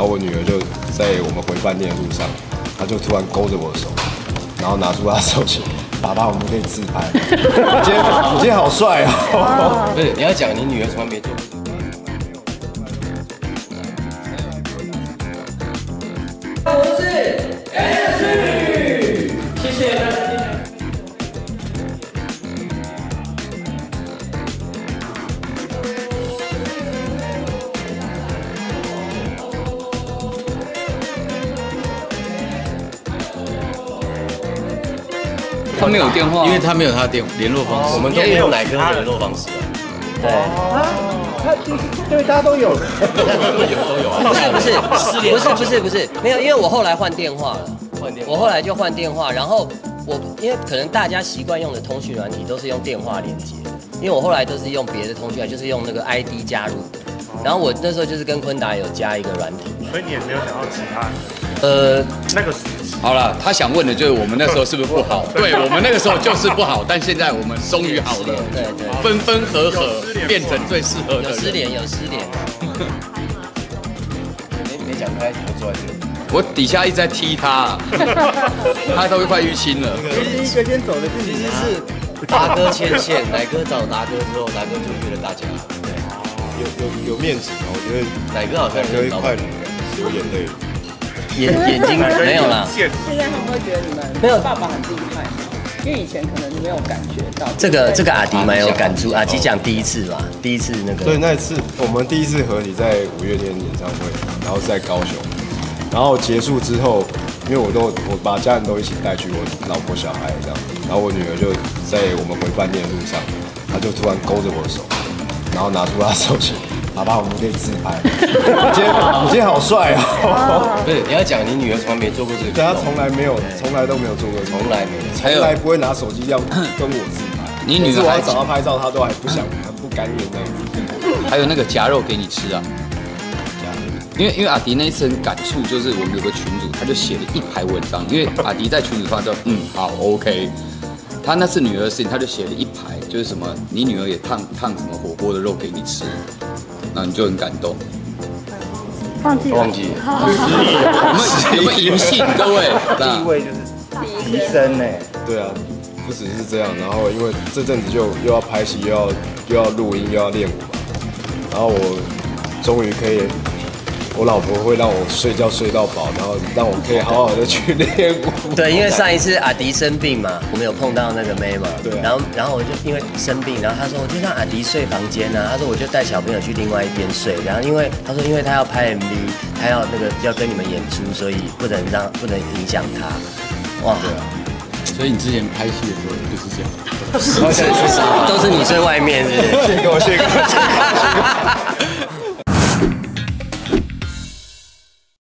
然后我女儿就在我们回饭店的路上，她就突然勾着我的手，然后拿出她的手机，爸爸，我们可以自拍。你今天好帅哦！不是，你要讲你女儿从来没做过。 他没有电话，因为他没有他的联络方式，我们都没有哪个联络方式。对，他对大家都有，都有啊。不是，没有，因为我后来换电话了，我后来就换电话，然后我因为可能大家习惯用的通讯软体都是用电话连接，因为我后来都是用别的通讯，就是用那个 ID 加入的。然后我那时候就是跟坤达有加一个软体，所以你也没有想到其他。 那个好了，他想问的就是我们那时候是不是不好？对，我们那个时候就是不好，但现在我们终于好了，对，分分合合变成最适合的人。有失联。没讲开，怎么坐在这里？我底下一直在踢他，他都快淤青了。第一个先走的其实是达哥牵线，乃哥找达哥之后，达哥就约了大家。对，有面子嘛？我觉得乃哥好像有一块流眼泪。 眼睛没有啦，现在他们会觉得你们没有爸爸很厉害，因为以前可能没有感觉到。这个阿迪蛮有感触，阿迪讲第一次吧，第一次那个。对，那一次我们第一次合体在5月天演唱会，然后在高雄，然后结束之后，因为我把家人都一起带去，我老婆小孩这样，然后我女儿就在我们回饭店的路上，她就突然勾着我的手，然后拿出她的手机。 爸爸，我们可以自拍。你今天好帅哦！不是，你要讲你女儿从来没做过这个。对，她从来都没有做过，从来不会拿手机要跟我自拍。你女儿还找她拍照，她都还不想，很不甘愿这样子。还有那个夹肉给你吃啊！因为阿迪那一次很感触，就是我们有个群主，他就写了一排文章。因为阿迪在群主发说，好 ，OK。 他那次女儿的事情，他就写了一排，就是什么，你女儿也烫什么火锅的肉给你吃，那你就很感动。忘记了，我们银杏各位，地位就是提升呢。对啊，不只是这样，然后因为这阵子就又要拍戏，又要录音，又要练舞嘛，然后我终于可以。 我老婆会让我睡觉睡到饱，然后让我可以好好的去练舞。对，因为上一次阿迪生病嘛，我们有碰到那个妹嘛，对、啊。然后我就因为生病，然后他说我就让阿迪睡房间啊，他说我就带小朋友去另外一边睡。然后因为他说因为他要拍 MV， 他要那个要跟你们演出，所以不能影响他。哇。对啊 所以你之前拍戏的时候就是这样，都是你睡外面是不是？谢哥，